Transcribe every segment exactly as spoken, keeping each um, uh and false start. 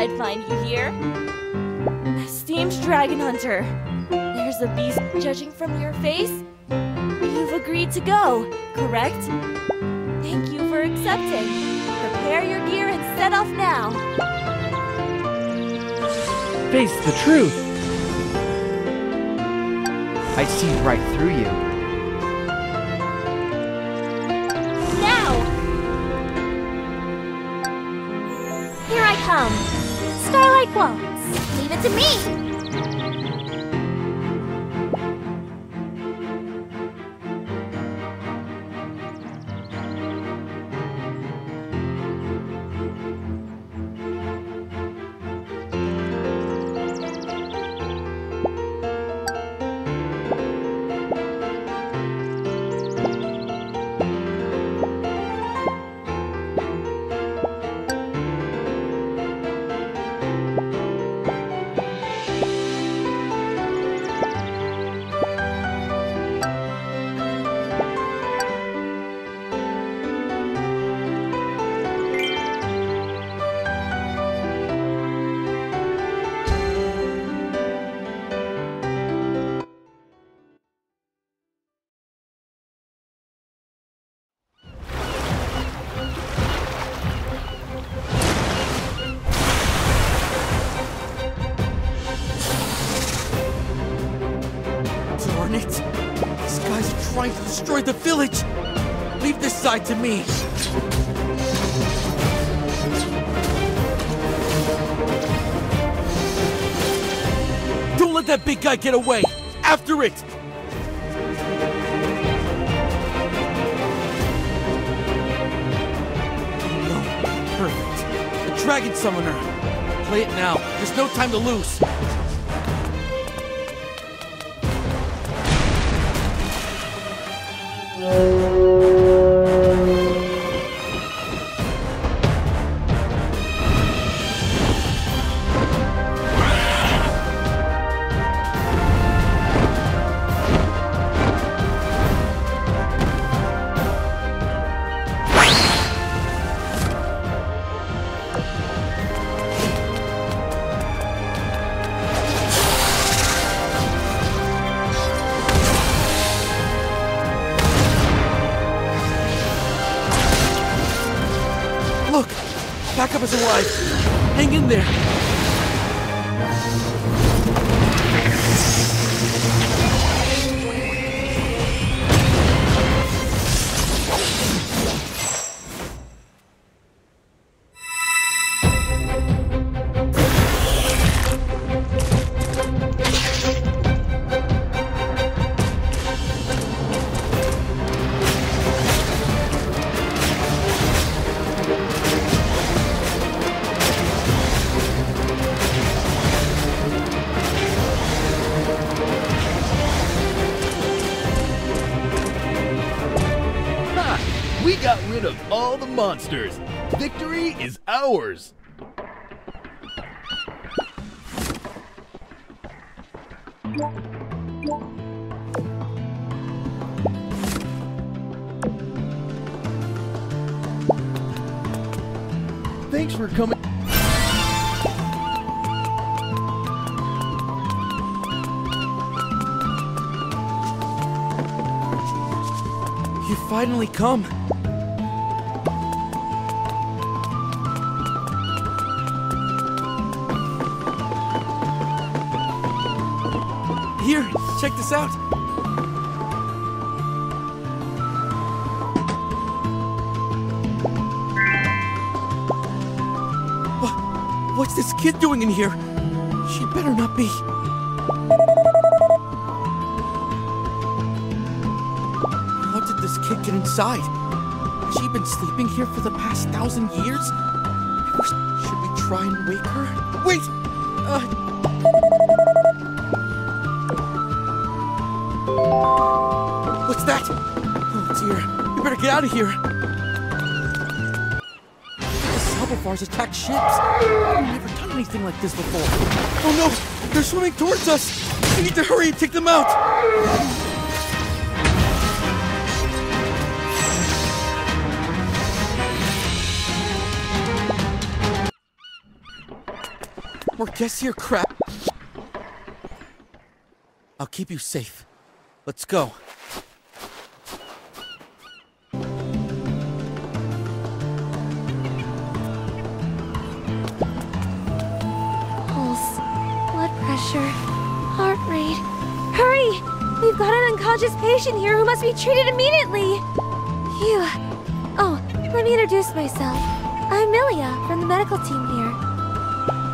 I'd find you here. Esteemed Dragon Hunter, there's a beast judging from your face. You've agreed to go, correct? Thank you for accepting. Prepare your gear and set off now. Face the truth. I see right through you. Now! Here I come. Starlight won't. Leave it to me. Destroy the village! Leave this side to me! Don't let that big guy get away! After it! No, perfect. The Dragon Summoner! Play it now. There's no time to lose! Is alive. Hang in there. Monsters. Victory is ours. Thanks for coming. You finally come. Here, check this out. What, what's this kid doing in here? She better not be. How did this kid get inside? Has she been sleeping here for the past thousand years? Should we try and wake her? Wait! Uh, What's that? Oh dear, we better get out of here. The Salvavars attacked ships. We've never done anything like this before. Oh no, they're swimming towards us. We need to hurry and take them out. Or guess your crap. I'll keep you safe. Let's go. Pulse, blood pressure, heart rate. Hurry! We've got an unconscious patient here who must be treated immediately. Phew. Oh, let me introduce myself. I'm Milia from the medical team here.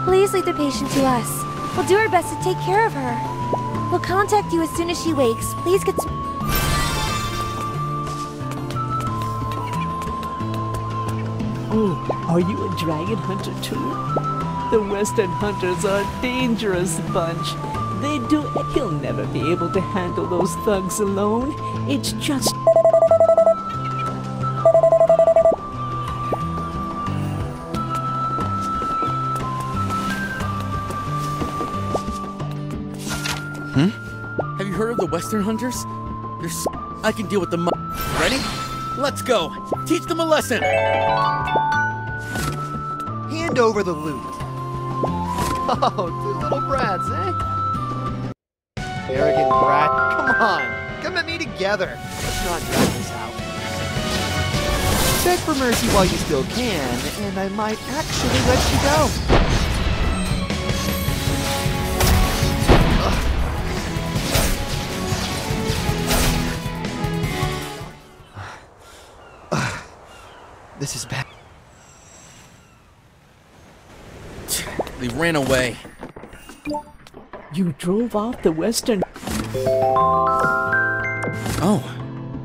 Please lead the patient to us. We'll do our best to take care of her. We'll contact you as soon as she wakes. Please get some... Oh, are you a dragon hunter too? The Western hunters are a dangerous bunch. They do... He'll never be able to handle those thugs alone. It's just... Western hunters? There's I can deal with the mu- Ready? Let's go! Teach them a lesson! Hand over the loot. Oh, two little brats, eh? Arrogant brat. Come on! Come at me together! Let's not drag this out. Beg for mercy while you still can, and I might actually let you go. This is bad. They ran away. You drove off the Western. Oh,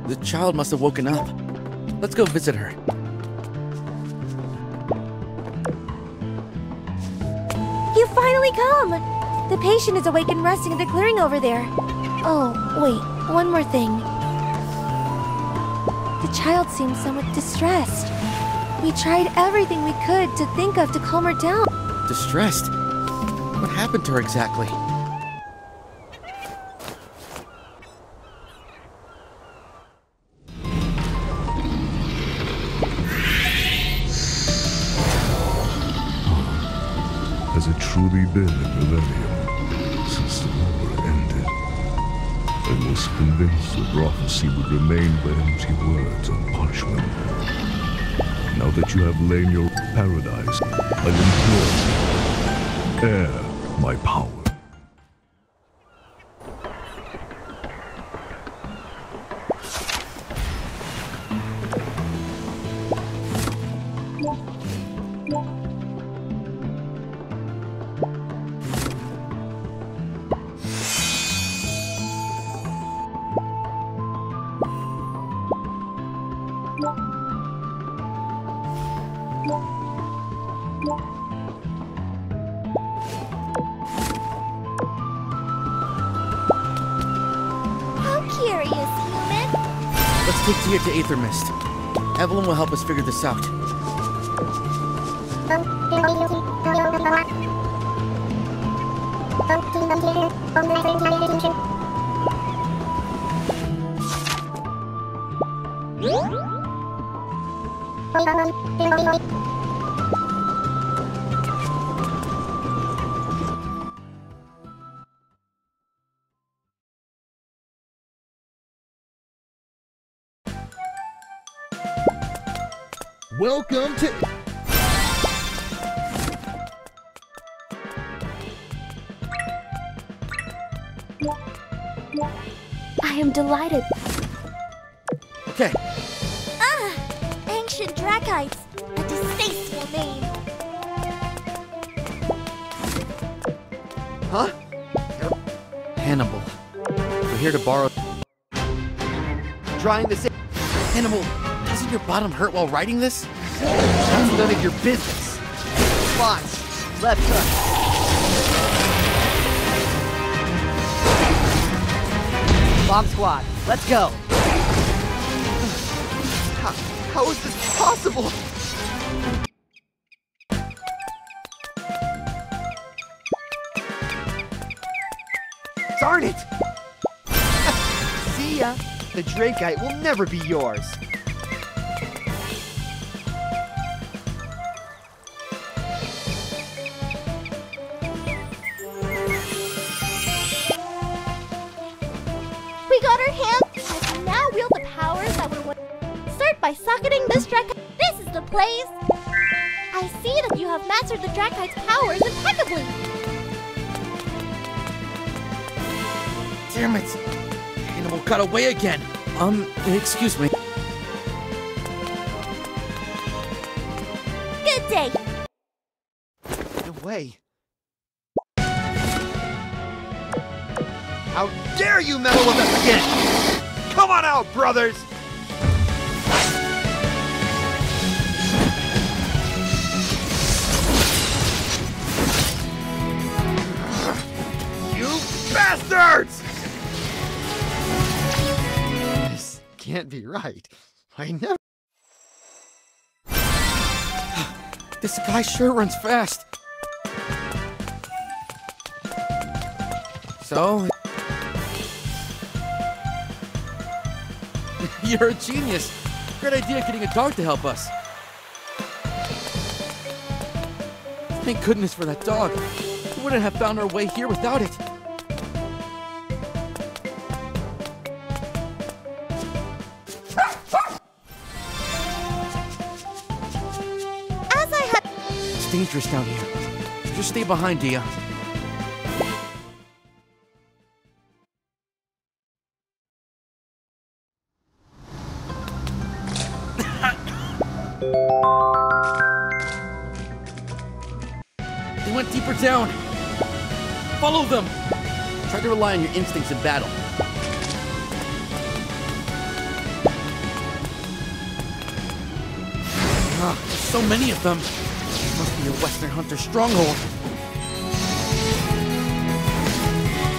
the child must have woken up. Let's go visit her. You finally come! The patient is awake and resting in the clearing over there. Oh, wait, one more thing. The child seems somewhat distressed. We tried everything we could to think of to calm her down. Distressed? What happened to her exactly? Has it truly been a millennium since the war ended? I was convinced the prophecy would remain but empty words on parchment. Now that you have lain your paradise, I implore you, heir my power. Here to Aether Mist. Evelyn will help us figure this out. Welcome to... I am delighted. Okay. Ah! Ancient Drakeites, a distasteful name. Huh? Hannibal. We're here to borrow... Trying to say... Hannibal... Doesn't your bottom hurt while riding this? That's none of your business. Watch. Left hook. Bomb squad. Let's go. How, how is this possible? Darn it! See ya. The Drakeite will never be yours. by socketing this Drakite. This is the place! I see that you have mastered the Drakite's powers impeccably! Damn it! Hannibal got away again! Um, excuse me. Good day! No way! How dare you meddle with us again! Come on out, brothers! You bastards! This can't be right. I never... This guy sure runs fast. So... You're a genius! Great idea getting a dog to help us! Thank goodness for that dog! We wouldn't have found our way here without it! As I had... It's dangerous down here. Just stay behind, Dia. They went deeper down. Follow them. Try to rely on your instincts in battle. Uh, there's so many of them. It must be a Western Hunter stronghold.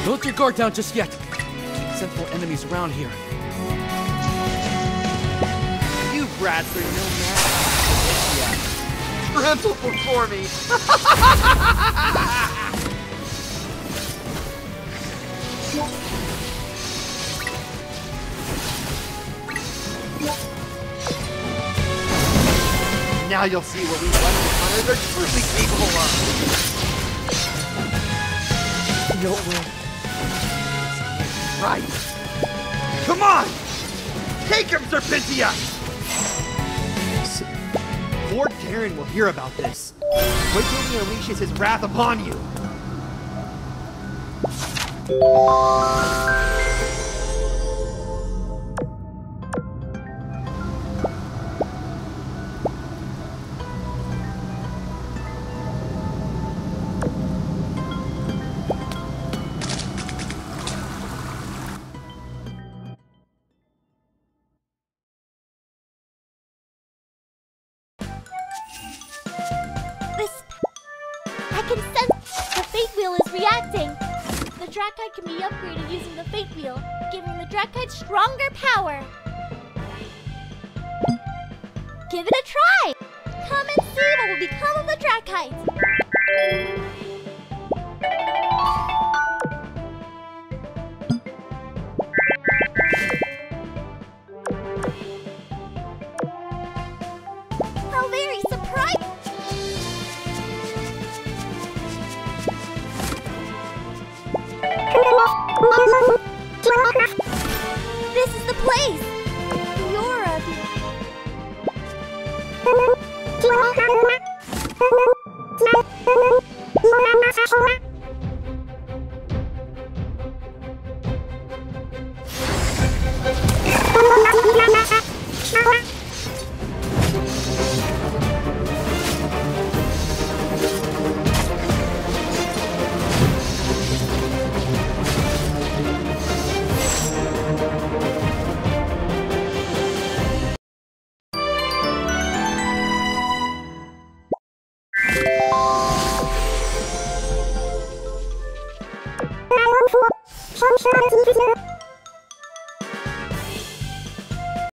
Don't let your guard down just yet. Keep sensible enemies around here. You brats are no match. Rental for me. Now you'll see what we Western hunters are truly capable of. No way. Right. Come on! Take him, Serpentia! Lord Terran will hear about this. Wait till he unleashes his wrath upon you. Drakite can be upgraded using the Fate Wheel, giving the Drakite stronger power! Give it a try! Come and see what will become of the Drakite! How very surprising! This is the place! You're a... Thank you.